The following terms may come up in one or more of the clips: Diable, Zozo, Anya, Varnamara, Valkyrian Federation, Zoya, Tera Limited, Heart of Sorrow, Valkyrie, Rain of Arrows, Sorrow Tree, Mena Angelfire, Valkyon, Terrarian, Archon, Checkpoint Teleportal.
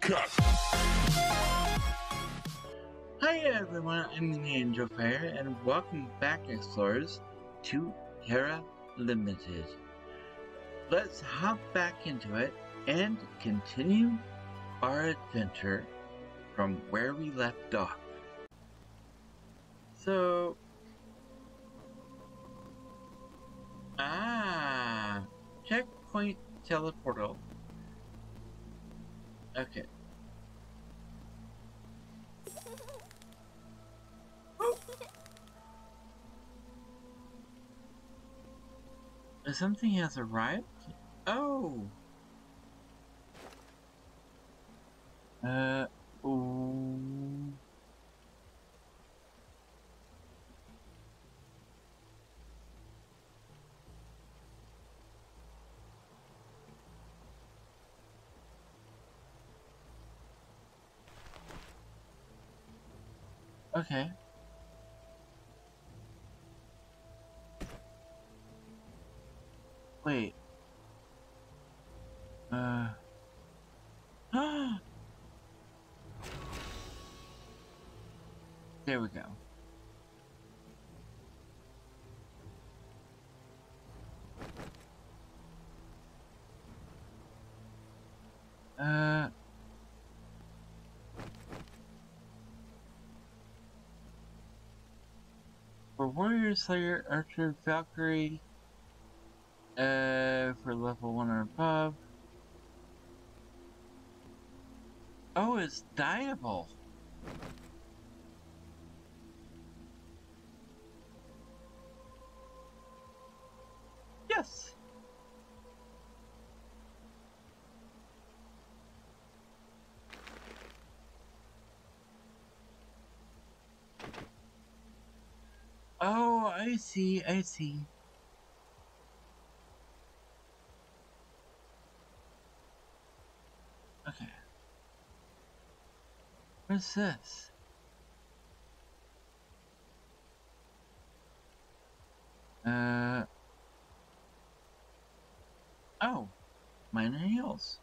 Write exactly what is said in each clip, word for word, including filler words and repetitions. Cut. Hi everyone, I'm Mena Angelfire, and welcome back, explorers, to Tera Limited. Let's hop back into it and continue our adventure from where we left off. So, ah, Checkpoint Teleportal. Okay. Oh. Something has arrived? Oh! Uh, oh. Okay. Wait. Uh. Ah. There we go. Uh. For Warrior, Slayer, Archer, Valkyrie, uh, for level one or above. Oh, it's Diable. Yes. Oh, I see, I see. Okay. What's this? Uh. Oh, minor heals.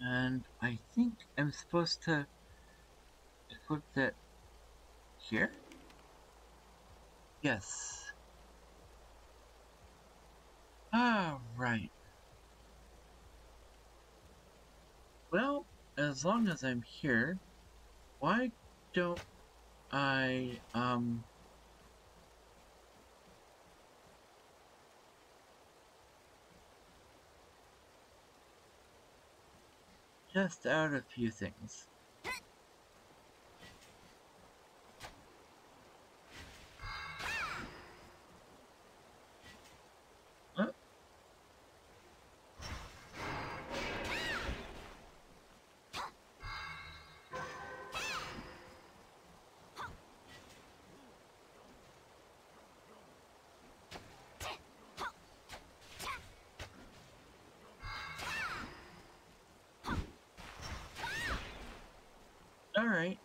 And I think I'm supposed to equip that here? Yes. All right. Well, as long as I'm here, why don't I, um... test out a few things. All right.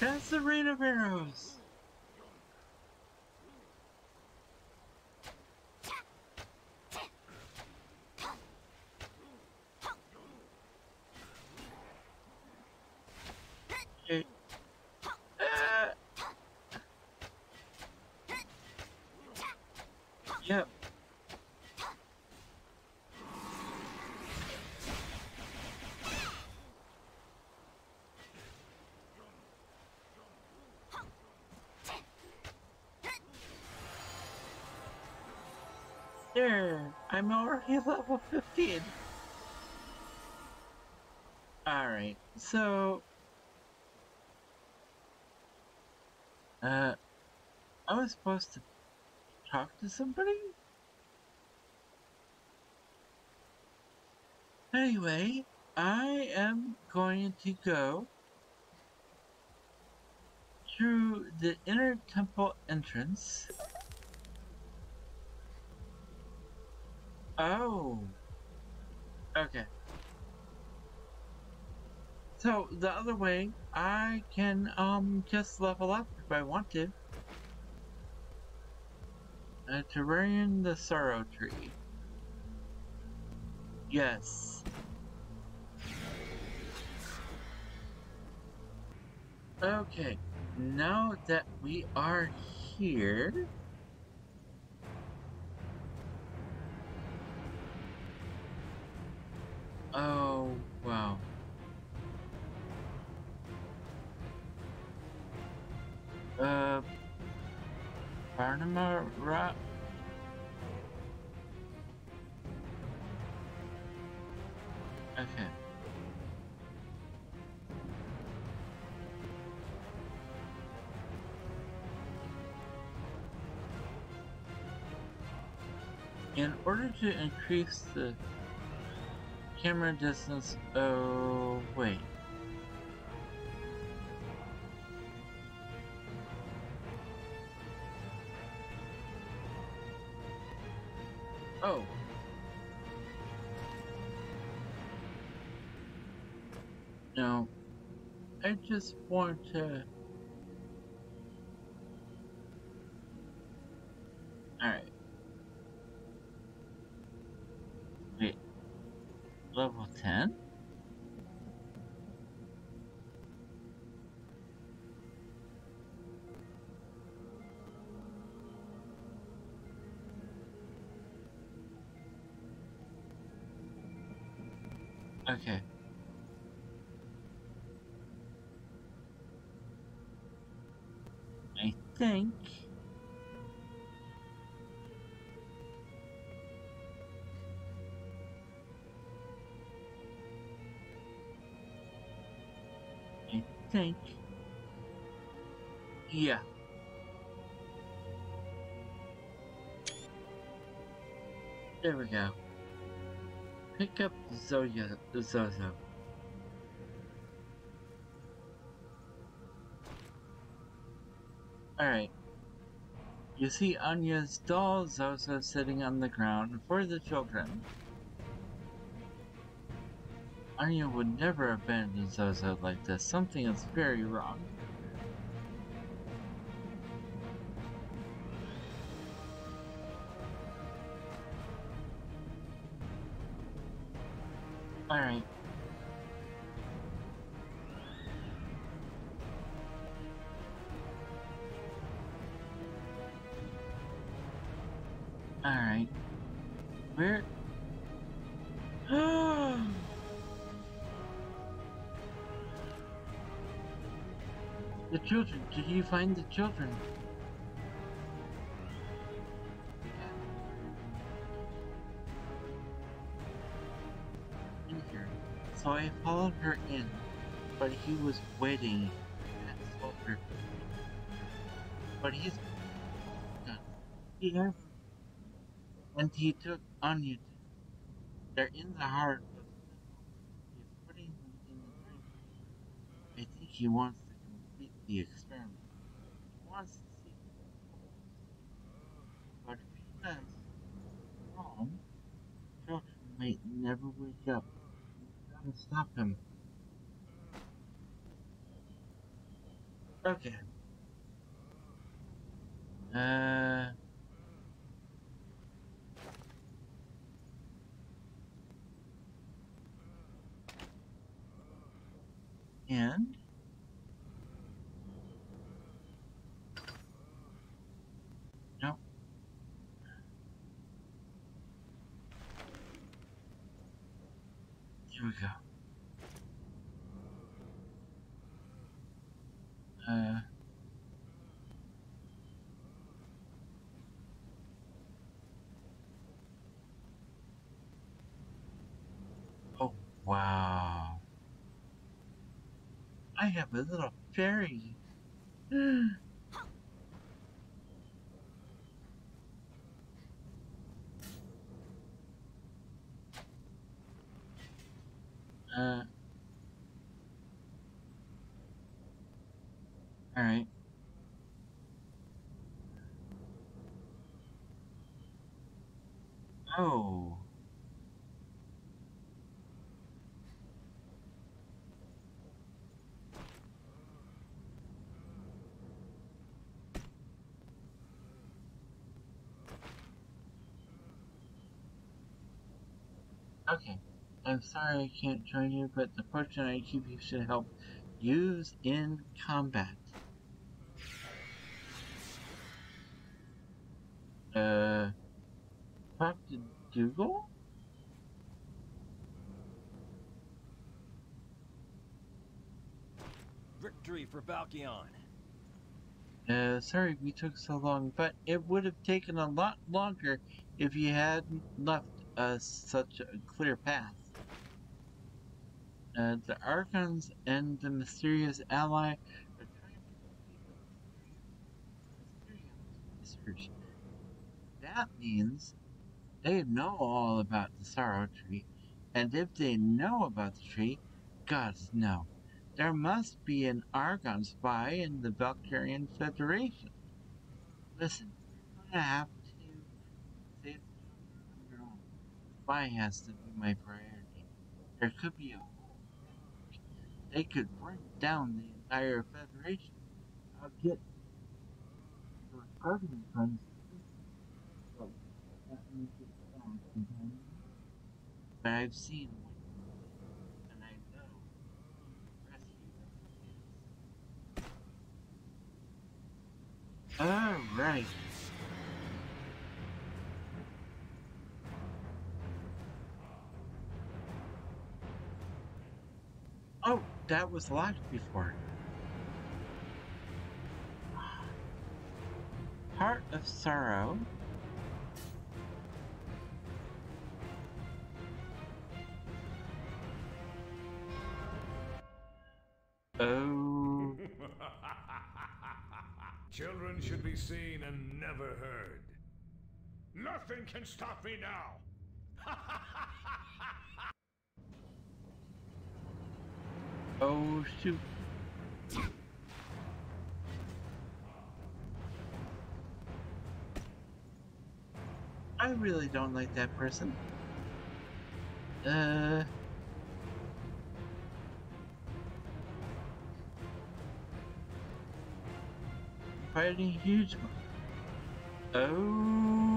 That's the Rain of Arrows. Yep. There, I'm already level fifteen. Alright, so Uh I was supposed to talk to somebody? Anyway, I am going to go through the inner temple entrance. Oh. Okay. So, the other way, I can, um, just level up if I want to. Uh, Terrarian, the Sorrow Tree. Yes. Okay, now that we are here... Oh, wow. Uh... Varnamara... Okay. In order to increase the camera distance, oh, wait. Oh. No. I just want to... Alright. Wait. Level ten? Okay. I think... I think... Yeah. There we go. Pick up Zoya, Zozo. Alright. You see Anya's doll Zozo sitting on the ground for the children. Anya would never abandon Zozo like this. Something is very wrong. Alright. Alright. Where? The children. Did you find the children? So I followed her in, but he was waiting at soldier. But he's done here, and he took Anya. They're in the heart of the He's putting them in the drink. I think he wants to complete the experiment. He wants to see the but if he does wrong, children might never wake up. Stop him. Okay. Uh. And. Here we go. Uh. Oh, wow. I have a little fairy. Uh, all right. Oh. Okay. I'm sorry I can't join you, but the portion I keep you should help use in combat. Uh... Back to Dougal? Victory for Valkyon. Uh, sorry we took so long, but it would have taken a lot longer if you hadn't left us such a clear path. Uh, the Archons and the mysterious ally are trying to research. That means they know all about the Sorrow Tree, and if they know about the tree, gods know. There must be an Argon spy in the Valkyrian Federation. Listen, I'm gonna have to save the on your own. Spy has to be my priority. There could be a whole federation. They could bring down the entire Federation. I'll get your carbon funds. But I've seen and I know rescue them. Alright. Oh, that was locked before. Heart of Sorrow. Oh. Children should be seen and never heard. Nothing can stop me now. Oh, shoot. I really don't like that person. Uh. Fighting huge one. Oh.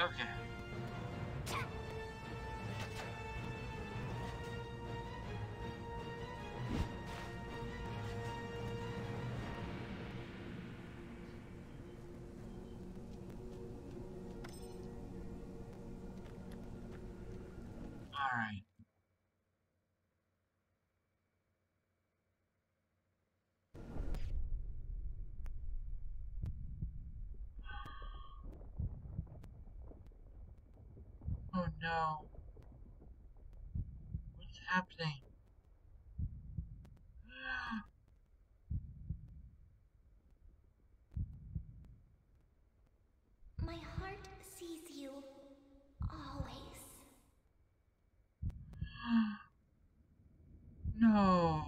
Okay. No. What's happening? My heart sees you always. No.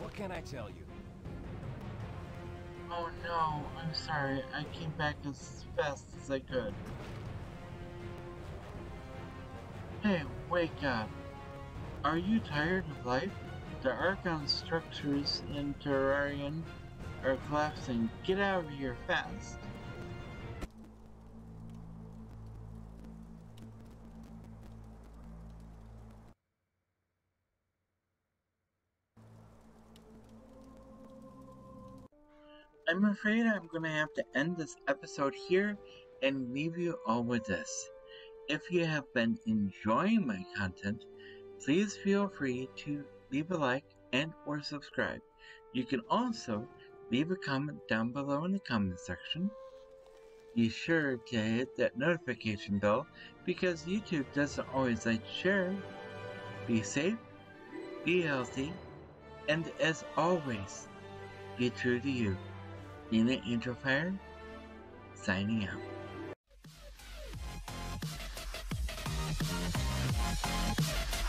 What can I tell you? Oh no, I'm sorry. I came back as fast as I could. Hey, wake up. Are you tired of life? The Archon structures in Terrarian are collapsing. Get out of here fast. I'm afraid I'm gonna have to end this episode here and leave you all with this. If you have been enjoying my content, please feel free to leave a like and or subscribe. You can also leave a comment down below in the comment section. Be sure to hit that notification bell because YouTube doesn't always like to share. Be safe, be healthy, and as always, be true to you. Mena Angelfire, signing out.